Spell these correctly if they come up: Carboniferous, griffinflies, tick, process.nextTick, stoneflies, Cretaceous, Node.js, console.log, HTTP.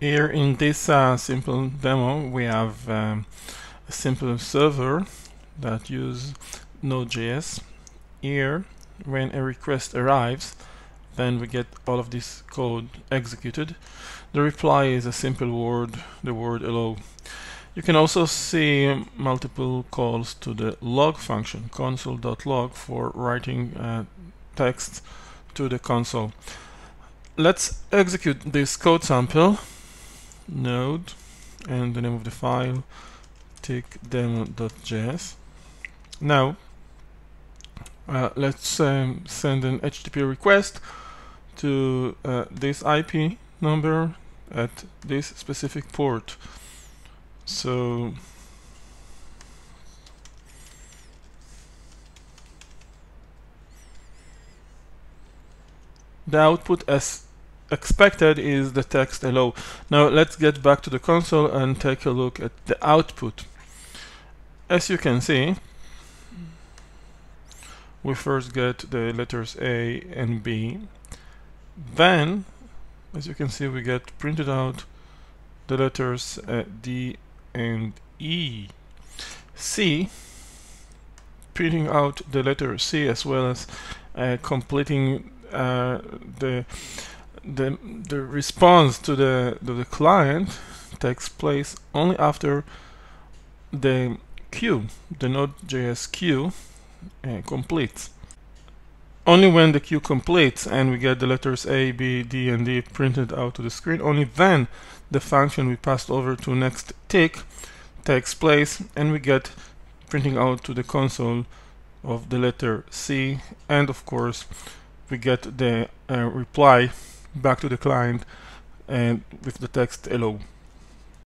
Here in this simple demo, we have a simple server that uses Node.js. Here, when a request arrives, then we get all of this code executed. The reply is a simple word, the word hello. You can also see multiple calls to the log function, console.log, for writing text to the console. Let's execute this code sample, node, and the name of the file, tick demo.js. Now, let's send an HTTP request to this IP number at this specific port. So the output as expected is the text hello. Now let's get back to the console and take a look at the output. As you can see, we first get the letters A and B. Then, as you can see, we get printed out the letters D and E. C, printing out the letter C, as well as completing the response to the client, takes place only after the queue, the Node.js queue completes. Only when the queue completes and we get the letters A, B, D, and D printed out to the screen, only then the function we passed over to next tick takes place, and we get printing out to the console of the letter C, and of course we get the reply back to the client and with the text hello.